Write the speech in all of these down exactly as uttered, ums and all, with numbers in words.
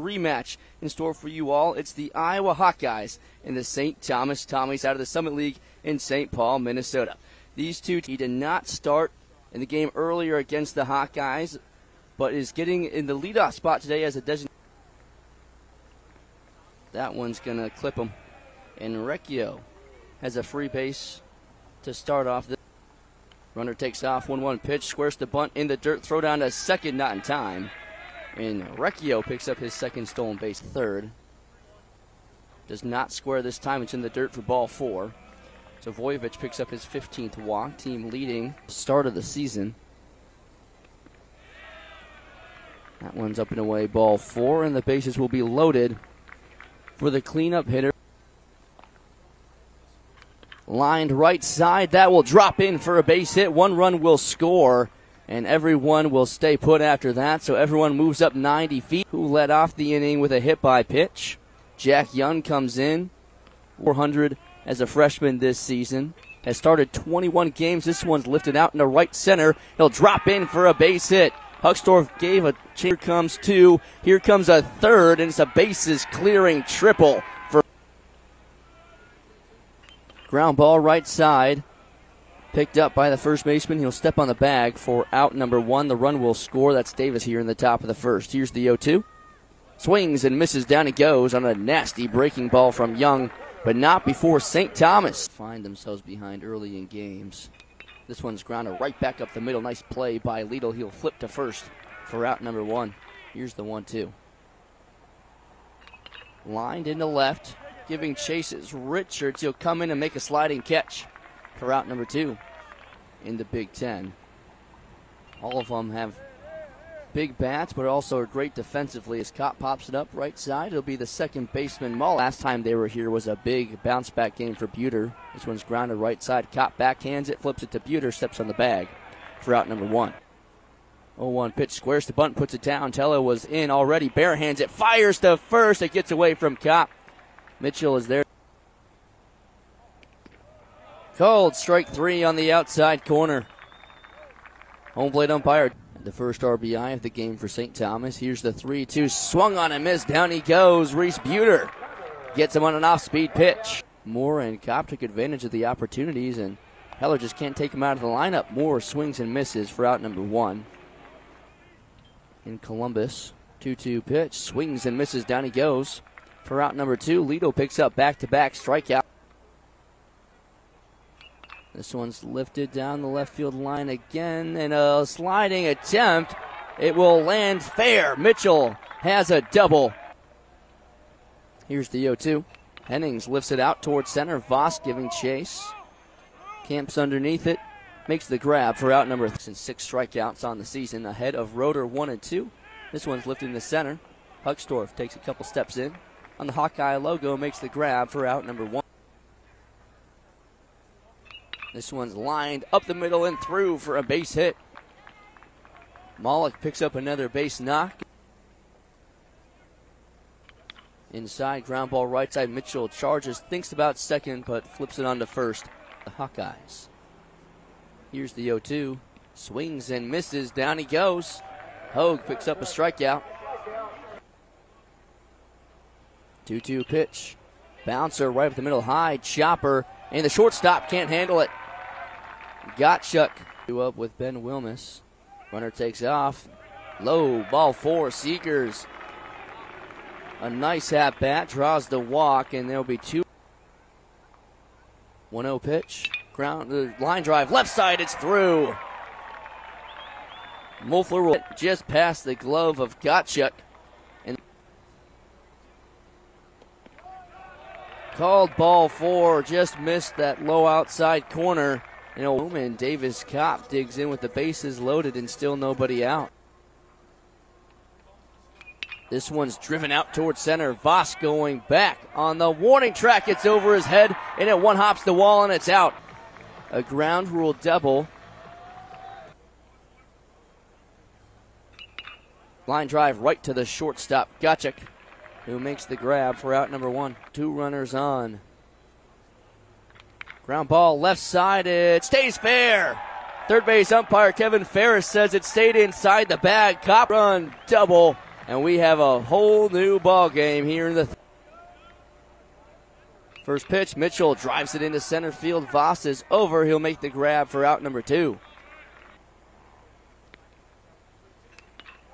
rematch in store for you all. It's the Iowa Hawkeyes and the Saint Thomas Tommies out of the Summit League in Saint Paul, Minnesota. These two, he did not start in the game earlier against the Hawkeyes, but is getting in the leadoff spot today as a designated. That one's going to clip him. And Recchio has a free base to start off. This runner takes off, one one pitch, squares the bunt in the dirt, throw down to second, not in time. And Recchio picks up his second stolen base, third. Does not square this time. It's in the dirt for ball four. So Savojevic picks up his fifteenth walk, team leading start of the season. That one's up and away, ball four, and the bases will be loaded for the cleanup hitter. Lined right side, that will drop in for a base hit. One run will score, and everyone will stay put after that. So everyone moves up ninety feet. Who led off the inning with a hit by pitch? Jack Young comes in, four hundred as a freshman this season. Has started twenty-one games. This one's lifted out into right center. He'll drop in for a base hit. Huxdorf gave a chance. Here comes two. Here comes a third, and it's a bases clearing triple. Ground ball right side, picked up by the first baseman. He'll step on the bag for out number one. The run will score. That's Davis here in the top of the first. Here's the oh two. Swings and misses, down he goes on a nasty breaking ball from Young, but not before Saint Thomas find themselves behind early in games. This one's grounded right back up the middle. Nice play by Liddle. He'll flip to first for out number one. Here's the one two. Lined into left. Giving chases, Richards. He'll come in and make a sliding catch for out number two in the Big Ten. All of them have big bats, but also are great defensively. As Kopp pops it up right side, it'll be the second baseman, Mollick. Last time they were here was a big bounce-back game for Buter. This one's grounded right side. Kopp backhands it, flips it to Buter, steps on the bag for out number one. oh one pitch, squares the bunt, puts it down. Tello was in already, barehands it, fires to first. It gets away from Kopp. Mitchell is there. Called strike three on the outside corner. Home plate umpire. The first R B I of the game for Saint Thomas. Here's the three two. Swung on and missed. Down he goes. Reese Buter gets him on an off-speed pitch. Moore and Kopp took advantage of the opportunities, and Heller just can't take him out of the lineup. Moore swings and misses for out number one. In Columbus, two two pitch. Swings and misses. Down he goes. For out number two, Leto picks up back-to-back strikeout. This one's lifted down the left field line again, and a sliding attempt. It will land fair. Mitchell has a double. Here's the oh two. Hennings lifts it out towards center. Voss giving chase. Camps underneath it. Makes the grab for out number three. Six strikeouts on the season ahead of Roter, one and two. This one's lifted in the center. Huxdorf takes a couple steps in. On the Hawkeye logo, makes the grab for out number one. This one's lined up the middle and through for a base hit. Mollick picks up another base knock. Inside, ground ball right side. Mitchell charges, thinks about second, but flips it on to first. The Hawkeyes. Here's the oh two. Swings and misses. Down he goes. Hogue picks up a strikeout. two two pitch. Bouncer right up the middle, high chopper, and the shortstop can't handle it. Gotchuk up with Ben Wilmes. Runner takes off. Low, ball four, Seegers. A nice at-bat, draws the walk, and there'll be two. one oh pitch. Ground, uh, line drive, left side, it's through. Mofler will just past the glove of Gotchuk. Called ball four, just missed that low outside corner. You know, and Davis Kopp digs in with the bases loaded and still nobody out. This one's driven out towards center. Voss going back on the warning track. It's over his head, and it one hops the wall, and it's out. A ground rule double. Line drive right to the shortstop, Gotchuk, who makes the grab for out number one. Two runners on. Ground ball left side, it stays fair. Third base umpire Kevin Ferris says it stayed inside the bag. Kopp run double and we have a whole new ball game here in the th first pitch. Mitchell drives it into center field. Voss is over. He'll make the grab for out number two.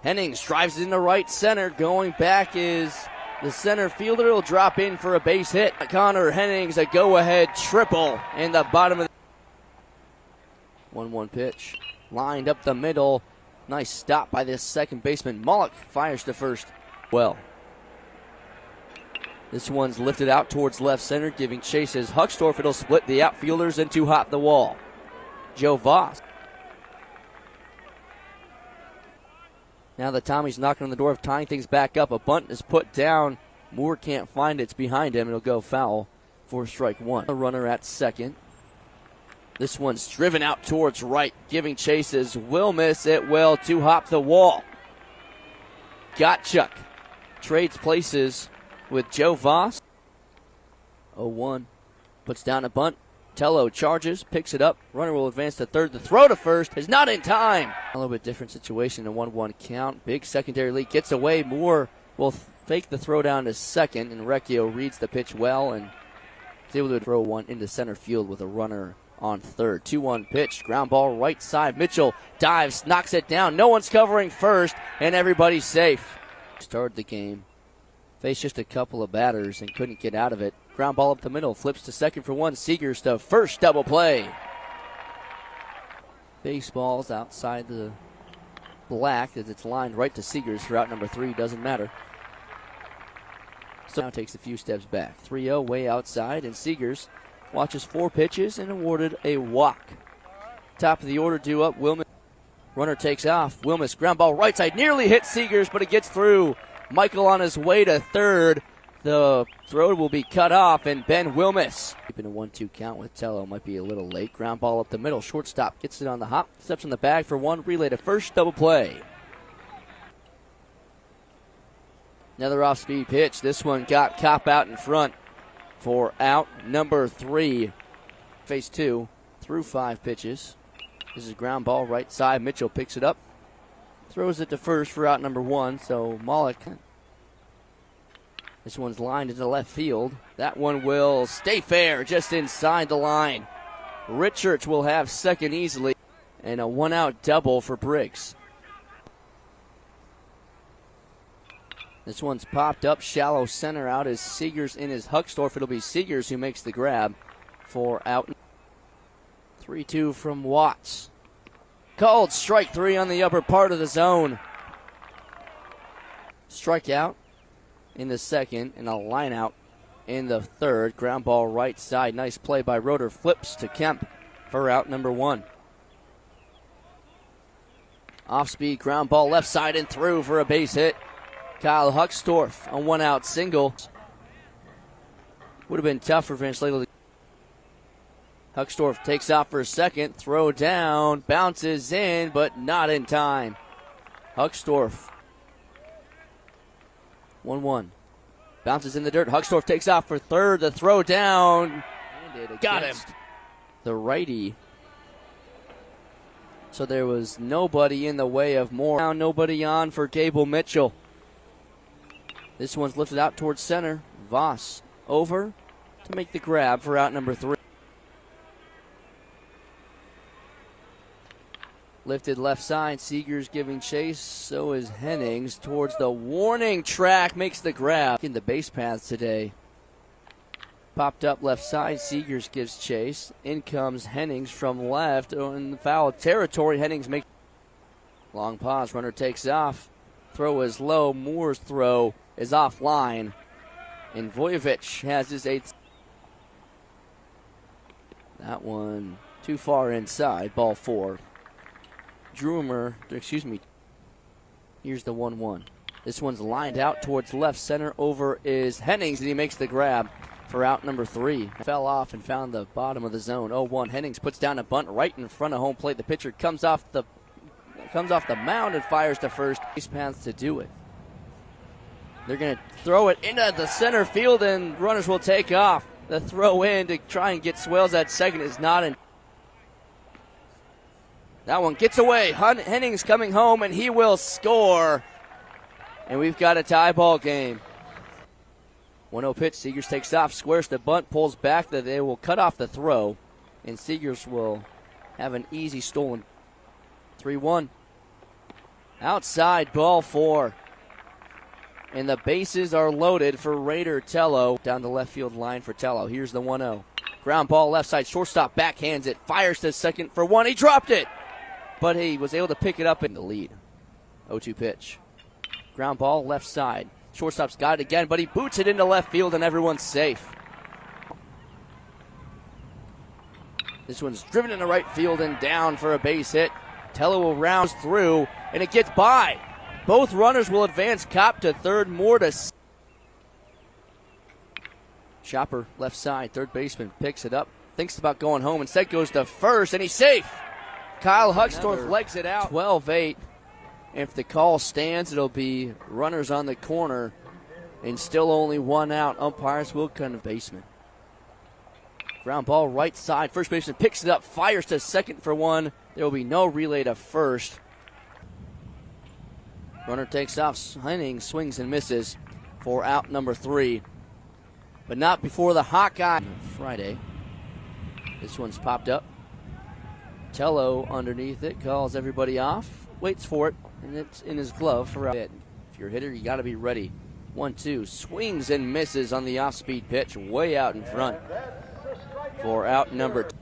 Hennings drives it into right center. Going back is the center fielder. Will drop in for a base hit. Connor Hennings, a go-ahead triple in the bottom of the one one pitch. Lined up the middle. Nice stop by this second baseman. Mollick fires to first. Well, this one's lifted out towards left center, giving chase as Huxdorf. It'll split the outfielders and two hop the wall. Joe Voss. Now the Tommies knocking on the door of tying things back up. A bunt is put down. Moore can't find it. It's behind him. It'll go foul for strike one. A runner at second. This one's driven out towards right, giving chases. Will miss it well to hop the wall. Gotchuk trades places with Joe Voss. oh one puts down a bunt. Tello charges, picks it up. Runner will advance to third. The throw to first is not in time. A little bit different situation in one one count. Big secondary lead gets away. Moore will fake the throw down to second, and Recchio reads the pitch well and is able to throw one into center field with a runner on third. two one pitch, ground ball right side. Mitchell dives, knocks it down. No one's covering first, and everybody's safe. Started the game. Faced just a couple of batters and couldn't get out of it. Ground ball up the middle, flips to second for one. Seegers to first, double play. Baseball's outside the black as it's lined right to Seegers for out number three, doesn't matter. So now takes a few steps back. three oh way outside, and Seegers watches four pitches and awarded a walk. Top of the order due up, Wilmes. Runner takes off. Wilmes, ground ball right side, nearly hits Seegers, but it gets through. Michael on his way to third. The throw will be cut off, and Ben Wilmes. Keeping a one two count with Tello, might be a little late. Ground ball up the middle, shortstop gets it on the hop, steps on the bag for one, relay to first, double play. Another off-speed pitch. This one got Kopp out in front for out number three. Phase two through five pitches. This is ground ball right side. Mitchell picks it up, throws it to first for out number one. So Mollick. This one's lined into left field. That one will stay fair, just inside the line. Richards will have second easily, and a one-out double for Briggs. This one's popped up shallow center. Out is Seegers in his Huxdorf. It'll be Seegers who makes the grab for out. three two from Watts. Called strike three on the upper part of the zone. Strikeout in the second, and a line out in the third. Ground ball right side. Nice play by Roter. Flips to Kemp for out number one. Off-speed ground ball left side and through for a base hit. Kyle Huxdorf, a one-out single. Would have been tough for Vince Leto. Huxdorf takes off for a second. Throw down, bounces in, but not in time. Huxdorf. one one. Bounces in the dirt. Huxdorf takes off for third. The throw down. Got him. The righty. So there was nobody in the way of Moore. Now nobody on for Gable Mitchell. This one's lifted out towards center. Voss over to make the grab for out number three. Lifted left side, Seegers giving chase, so is Hennings towards the warning track, makes the grab. In the base paths today. Popped up left side, Seegers gives chase. In comes Hennings from left, in the foul territory, Hennings makes. Long pause, runner takes off. Throw is low, Moore's throw is offline. And Vujovic has his eighth. That one too far inside, ball four. Droomer, excuse me, here's the one one. This one's lined out towards left center. Over is Hennings, and he makes the grab for out number three. Fell off and found the bottom of the zone. oh one, Hennings puts down a bunt right in front of home plate. The pitcher comes off the comes off the mound and fires to first. Base paths to do it. They're going to throw it into the center field, and runners will take off. The throw in to try and get Swales at second is not in. That one gets away. Hennings coming home, and he will score. and we've got a tie ball game. one oh pitch, Seegers takes off, squares the bunt, pulls back. That they will cut off the throw, and Seegers will have an easy stolen. three one. Outside, ball four. And the bases are loaded for Raider Tello. Down the left field line for Tello. Here's the one oh. Ground ball left side. Shortstop backhands it. Fires to second for one. He dropped it. But he was able to pick it up in the lead. oh two pitch. Ground ball left side. Shortstop's got it again, but he boots it into left field and everyone's safe. This one's driven into right field and down for a base hit. Tello will round through and it gets by. Both runners will advance. Kopp to third, Moore to s- Chopper left side, third baseman picks it up, thinks about going home, instead goes to first, and he's safe. Kyle Huxdorf legs it out. twelve eight. If the call stands, it'll be runners on the corner, and still only one out. Umpires will come to baseman. Ground ball right side, first baseman picks it up, fires to second for one. There will be no relay to first. Runner takes off. Hennings swings and misses for out number three. But not before the Hawkeye. Friday. This one's popped up. Tello underneath it. Calls everybody off. Waits for it. And it's in his glove for a hit. If you're a hitter, you got to be ready. One, two. Swings and misses on the off-speed pitch. Way out in front for out number two.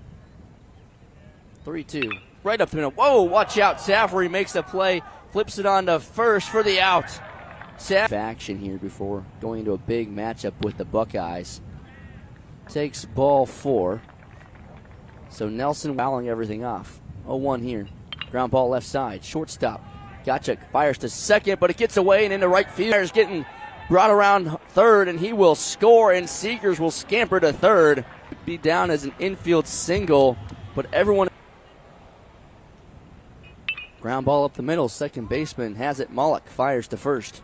Three, two. Right up the middle. Whoa, watch out. Saffery makes the play. Flips it on to first for the out. Saff- action here before going into a big matchup with the Buckeyes. Takes ball four. So Nelson fouling everything off. oh one here. Ground ball left side. Shortstop. Gotchuk fires to second, but it gets away and into right field. Is getting brought around third, and he will score, and Seegers will scamper to third. Be down as an infield single, but everyone... Ground ball up the middle, second baseman has it. Mollick fires to first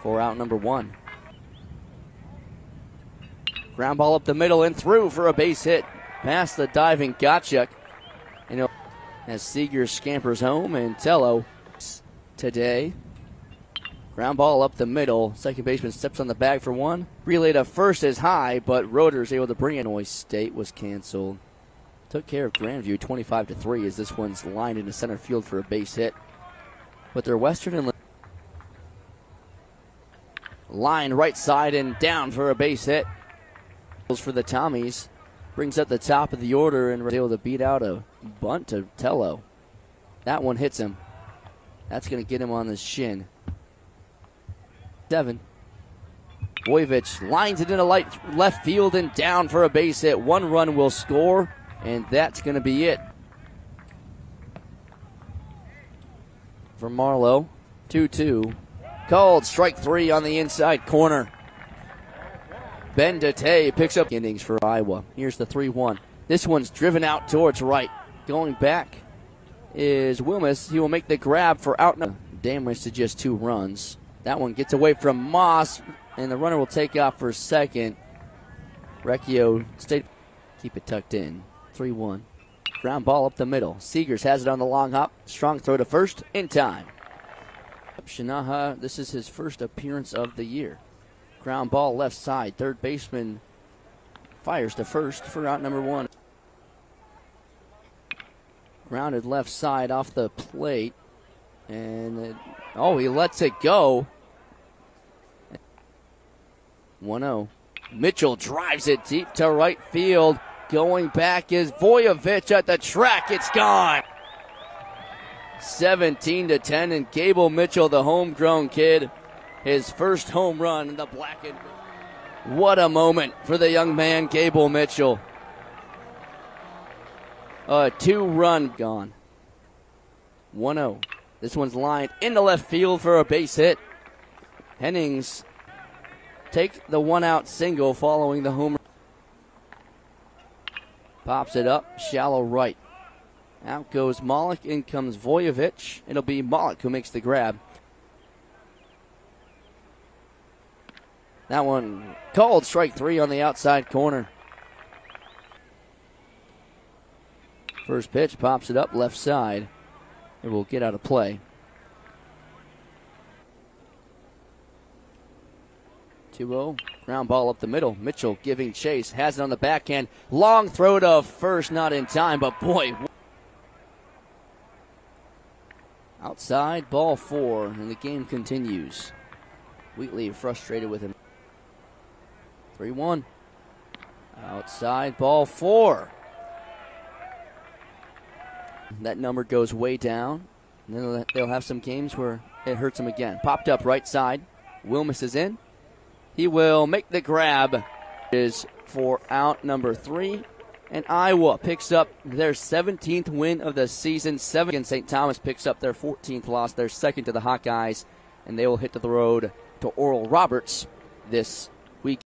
for out number one. Ground ball up the middle and through for a base hit. Past the diving Gotchuk. And as Seegers scampers home and Tello today. Ground ball up the middle, second baseman steps on the bag for one. Relay to first is high, but Roter is able to bring it. Illinois State was canceled. Took care of Grandview twenty-five to three as this one's lined into center field for a base hit. But their Western and line right side and down for a base hit. For the Tommies. Brings up the top of the order and was able to beat out a bunt to Tello. That one hits him. That's going to get him on the shin. Seven. Vujovic lines it into light left field and down for a base hit. One run will score. And that's going to be it. For Marlowe, two two. Called strike three on the inside corner. Ben Dete picks up innings for Iowa. Here's the three one. This one's driven out towards right. Going back is Wilmes. He will make the grab for out. Damage to just two runs. That one gets away from Moss, and the runner will take off for second. Recchio stayed. Keep it tucked in. three one. Ground ball up the middle. Seegers has it on the long hop. Strong throw to first in time. Shanaha, this is his first appearance of the year. Ground ball left side. Third baseman fires to first for out number one. Grounded left side off the plate. And, it, oh, he lets it go. one oh. Mitchell drives it deep to right field. Going back is Vujovic at the track. It's gone. seventeen to ten, and Gable Mitchell, the homegrown kid, his first home run in the black and white. What a moment for the young man, Gable Mitchell. A two-run gone. one oh. This one's lined into left field for a base hit. Hennings take the one-out single following the home run. Pops it up, shallow right. Out goes Mollick, in comes Vujovic. It'll be Mollick who makes the grab. That one called strike three on the outside corner. First pitch, pops it up left side. It will get out of play. two oh, ground ball up the middle. Mitchell giving chase, has it on the backhand. Long throw to first, not in time, but boy. Outside, ball four, and the game continues. Wheatley frustrated with him. three one. Outside, ball four. That number goes way down. And then they'll have some games where it hurts them again. Popped up right side. Wilmes is in. He will make the grab. It is for out number three. And Iowa picks up their seventeenth win of the season. Seven. And Saint Thomas picks up their fourteenth loss, their second to the Hawkeyes. And they will hit to the road to Oral Roberts this